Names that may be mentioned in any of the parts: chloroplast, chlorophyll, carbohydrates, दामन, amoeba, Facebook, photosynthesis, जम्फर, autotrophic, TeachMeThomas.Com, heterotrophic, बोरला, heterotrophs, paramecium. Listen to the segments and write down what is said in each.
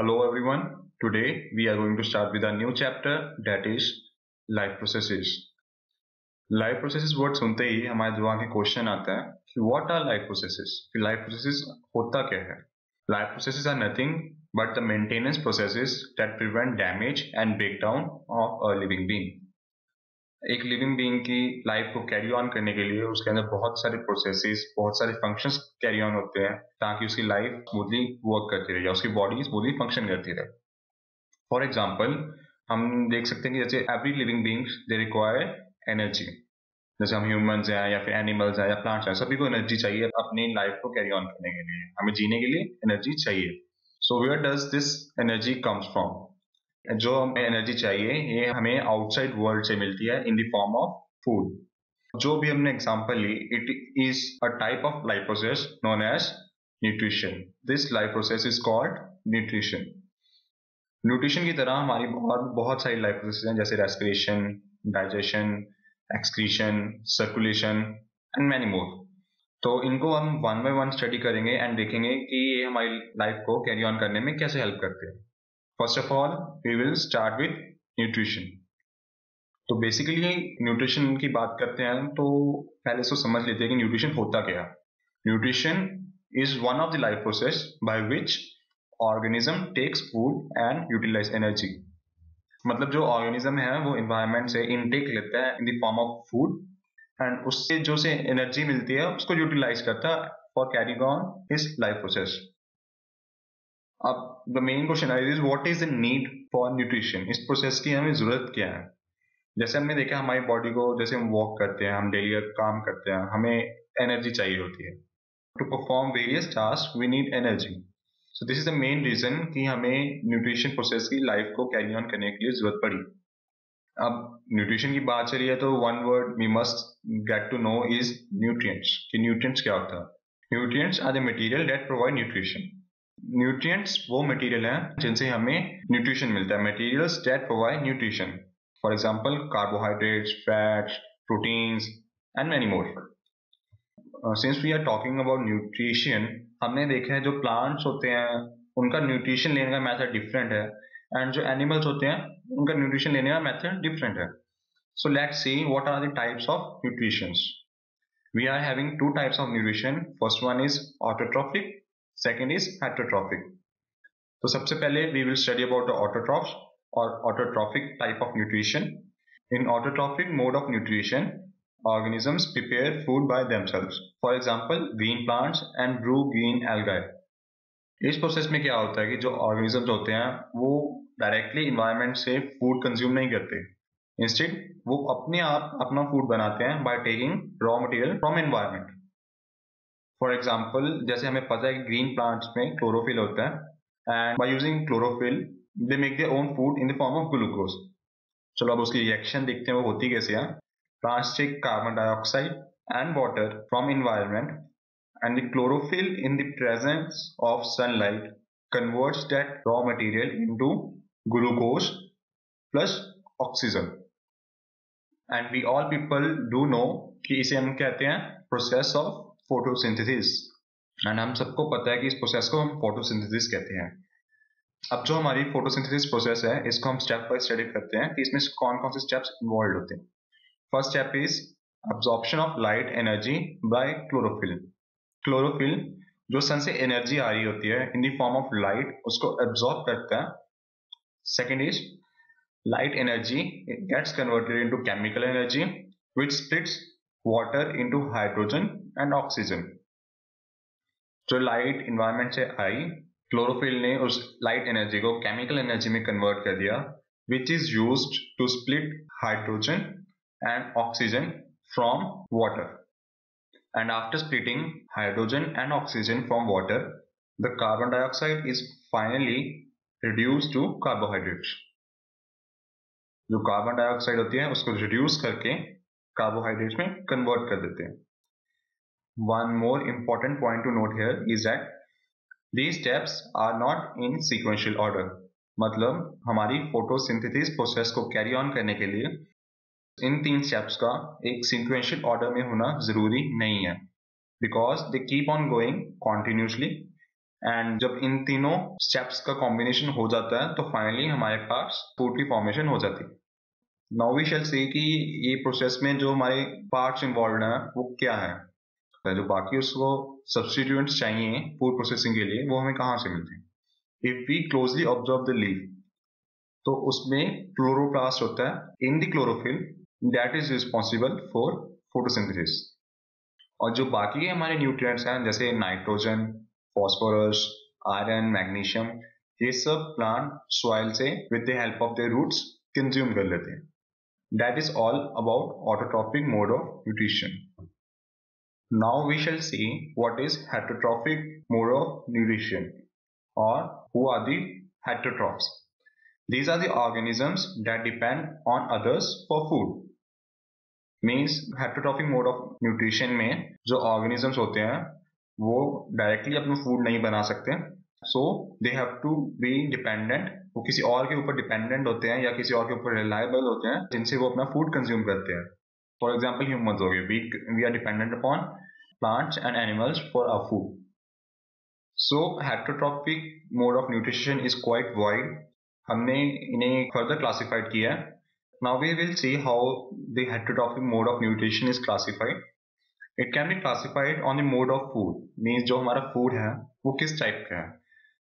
Hello everyone, today we are going to start with a new chapter, that is life processes. Life processes word सुनते ही हमारे दिमाग में question आता है कि व्हाट आर लाइफ प्रोसेसेस, कि लाइफ प्रोसेसेस होता क्या है. Life processes are nothing but the maintenance processes that prevent damage and breakdown of a living being. एक लिविंग बीइंग की लाइफ को कैरी ऑन करने के लिए उसके अंदर बहुत सारे प्रोसेसेस, बहुत सारे फंक्शंस कैरी ऑन होते हैं ताकि उसकी लाइफ स्मूथली वर्क करती रहे या उसकी बॉडी स्मूथली फंक्शन करती रहे. फॉर एग्जाम्पल हम देख सकते हैं कि जैसे every living beings they require energy. जैसे हम ह्यूमंस हैं या फिर एनिमल्स हैं या प्लांट्स हैं, सभी को एनर्जी चाहिए अपनी लाइफ को कैरी ऑन करने के लिए. हमें जीने के लिए एनर्जी चाहिए. So where does this energy comes from. जो हमें एनर्जी चाहिए ये हमें आउटसाइड वर्ल्ड से मिलती है in the form of food. जो भी हमने एग्जाम्पल ली, it is a type of life process known as nutrition. This life process is called nutrition. Nutrition की तरह हमारी बहुत सारी लाइफ प्रोसेस हैं जैसे respiration, digestion, excretion, circulation and many more. तो इनको हम वन बाय वन स्टडी करेंगे एंड देखेंगे कि ये हमारी लाइफ को कैरी ऑन करने में कैसे हेल्प करते हैं. First of all we will start with nutrition. तो बेसिकली न्यूट्रिशन की बात करते हैं तो पहले से समझ लेते हैं कि न्यूट्रिशन होता क्या. Nutrition is one of the life process by which organism takes food and utilise energy. मतलब जो ऑर्गेनिज्म है वो एनवायरनमेंट से इनटेक लेता है in the form of food and उससे जो से एनर्जी मिलती है उसको यूटिलाइज करता है for carrying on his life process. अब the main question is what is the need for nutrition. इस प्रोसेस की हमें जरूरत क्या है. जैसे हमने देखा हमारी बॉडी को, जैसे हम वॉक करते हैं, हम डेली काम करते हैं, हमें एनर्जी चाहिए होती है. To perform various task we need energy. So this is the main reason कि हमें न्यूट्रिशन प्रोसेस की लाइफ को कैरी ऑन करने के लिए जरूरत पड़ी. अब न्यूट्रिशन की बात चली है तो one word we must get to know is nutrients. कि न्यूट्रिएंट्स क्या होता है. Nutrients are the material that provide nutrition. Nutrients वो मटेरियल है जिनसे हमें न्यूट्रिशन मिलता है. Materials that provide nutrition, for example carbohydrates, fats, proteins and many more. Since we are talking about nutrition, हमने देखा है जो प्लांट्स होते हैं उनका न्यूट्रिशन लेने का मेथड डिफरेंट है एंड जो एनिमल्स होते हैं उनका न्यूट्रिशन लेने का मेथड डिफरेंट है. So let's see what are the types of nutritions. We are having two types of nutrition. First one is autotrophic, second is heterotrophic. तो सबसे पहले we will study about the autotrophs और autotrophic type of nutrition. In autotrophic mode of nutrition organisms prepare food by themselves. For example, green plants and brew green algae. इस process में क्या होता है कि जो ऑर्गेनिजम्स होते हैं वो डायरेक्टली इन्वायरमेंट से फूड कंज्यूम नहीं करते. इंस्टेड वो अपने आप अपना फूड बनाते हैं by taking raw material from environment. For example जैसे हमें पता है कि ग्रीन प्लांट्स में क्लोरोफिल होता है and by using chlorophyll they make their own food in the form of glucose. चलो अब उसकी रिएक्शन देखते हैं वो होती कैसे है. Plants take carbon dioxide and water from environment and the chlorophyll in the presence of sunlight converts that raw material into glucose plus oxygen. And we all people do know कि इसे हम कहते हैं process of photosynthesis. And हम सबको पता है कि इस प्रोसेस को हम photosynthesis कहते हैं. अब जो हमारी photosynthesis प्रोसेस है इसको हम स्टेप बाय स्टेप करते हैं कि इसमें कौन कौन से स्टेप्स इन्वॉल्व होते हैं. First step is absorption of light energy by chlorophyll. Chlorophyll जो सन से एनर्जी आ रही होती है in the form of light उसको एब्जॉर्ब करता है. Second is light energy gets converted into chemical energy which splits water into hydrogen and oxygen. जो लाइट इन्वायरमेंट से आई क्लोरोफिल ने उस लाइट एनर्जी को केमिकल एनर्जी में कन्वर्ट कर दिया which is used to split hydrogen and oxygen from water. And after splitting hydrogen and oxygen from water, the carbon dioxide is finally reduced to carbohydrates. जो carbon dioxide होती है उसको reduce करके carbohydrates में convert कर देते हैं. One more important point to note here is that these steps are not in sequential order. मतलब हमारी फोटोसिंथेसिस प्रोसेस को कैरी ऑन करने के लिए इन तीन स्टेप्स का एक सीक्वेंशियल ऑर्डर में होना जरूरी नहीं है because they keep on going continuously and जब इन तीनों स्टेप्स का कॉम्बिनेशन हो जाता है तो फाइनली हमारे पास फूड की फॉर्मेशन हो जाती है. नाउ वी शैल सी कि ये प्रोसेस में जो हमारे पार्ट्स इन्वॉल्व हैं वो क्या है, जो बाकी उसको सब्सटीट्यूएंट्स चाहिए फूड प्रोसेसिंग के लिए वो हमें कहाँ से मिलते हैं. If we closely observe the leaf तो उसमें क्लोरोप्लास्ट होता है in the chlorophyll that is responsible for photosynthesis. और जो बाकी है हमारे न्यूट्रिएंट्स हैं जैसे नाइट्रोजन, फॉस्फोरस, आयरन, मैग्नीशियम, ये सब प्लांट सॉइल से with the help of their roots consume कर लेते हैं. That is all about autotrophic mode of nutrition. Now we shall see what is heterotrophic mode of nutrition और who are the heterotrophs. These are the organisms that depend on others for food. Means heterotrophic mode of nutrition में जो organisms होते हैं वो directly अपना food नहीं बना सकते, so they have to be dependent. वो किसी और के ऊपर dependent होते हैं या किसी और के ऊपर reliable होते हैं जिनसे वो अपना food consume करते हैं. For example, humans हो गए, we are dependent upon plants and animals for our food. So heterotrophic mode of nutrition is quite wide. हमने इन्हें फर्दर क्लासिफाइड किया है. Now we will see how the heterotrophic mode of nutrition is classified. It can be classified on the mode of food, means जो हमारा food है वो किस type का है.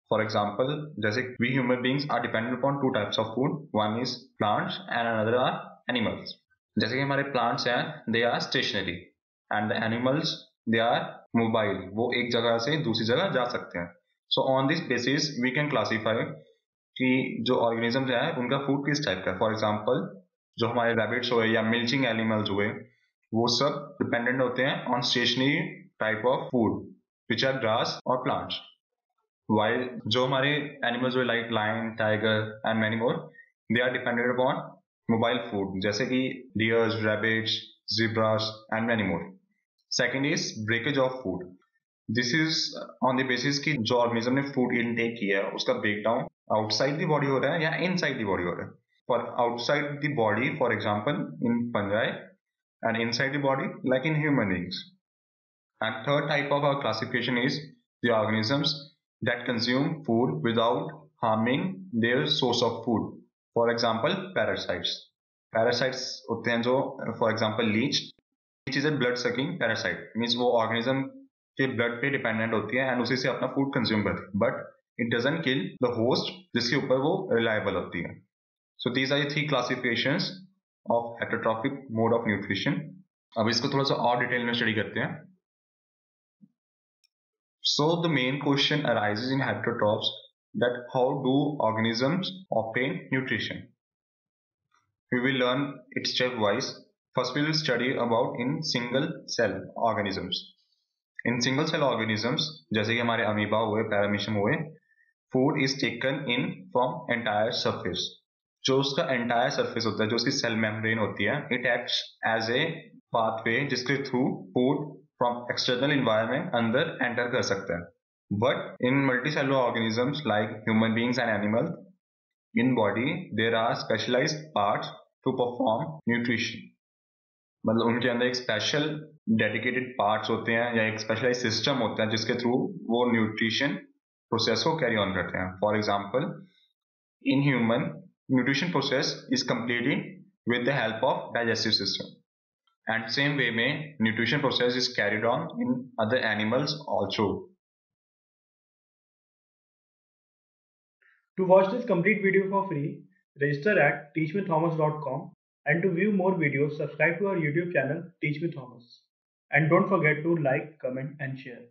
फॉर एग्जांपल जैसे we human beings are dependent upon two types of food, one is plants and another are animals. जैसे कि हमारे प्लांट्स हैं they are stationary and the animals they are mobile, वो एक जगह से दूसरी जगह जा सकते हैं. So on this basis we can classify कि जो ऑर्गेनिजम्स हैं उनका फूड किस टाइप का है. फॉर एग्जांपल जो हमारे रैबिट्स हुए या मिल्चिंग एनिमल्स हुए वो सब डिपेंडेंट होते हैं on stationary type of food which are grass और प्लांट्स, वाइल जो हमारे एनिमल्स हुए like lion, tiger and many more they are dependent upon mobile food जैसे कि deers, rabbits, zebras and many more. Second is breakage of food. This is on the basis कि जो organism ने food intake किया है उसका breakdown outside the body हो रहा है या इनसाइड दी बॉडी हो रहा है. For outside the body for example in fungi and inside the body like in human beings. And third type of our classification is the organisms that consume food without harming their source of food. For example parasites. Parasites होते हैं जो for example leech. Leech is a blood sucking parasite, means वो organism के blood पे dependent होती है and उसी से अपना फूड कंज्यूम करती है, but it doesn't kill the host जिसके ऊपर वो रिलायबल होती है. सो दीज आर ये three classifications of heterotrophic mode of nutrition. अब इसको थोड़ा सा और डिटेल में स्टडी करते हैं. So the main question arises in heterotrophs that how do organisms obtain nutrition. We will learn it step wise. First we will study about in single cell organisms. In single cell organisms जैसे कि हमारे amoeba हुए, paramecium हुए, food is taken in from entire surface. जो उसका entire surface होता है, जो उसकी सेल मेम्ब्रेन होती है, it acts as a pathway जिसके through food from external environment अंदर एंटर कर सकता है. But in multicellular organisms like human beings and animal in body there are specialised parts to perform nutrition. मतलब उनके अंदर एक स्पेशल डेडिकेटेड पार्ट्स होते हैं या एक स्पेशलाइज सिस्टम होता है जिसके थ्रू वो न्यूट्रिशन प्रोसेस को कैरी ऑन करते हैं. For example in human nutrition process is completed with the help of digestive system and same way में nutrition process is carried on in other animals also. To watch this complete video for free register at TeachMeThomas.com. And to view more videos, subscribe to our YouTube channel, Teach Me Thomas. And don't forget to like, comment and share.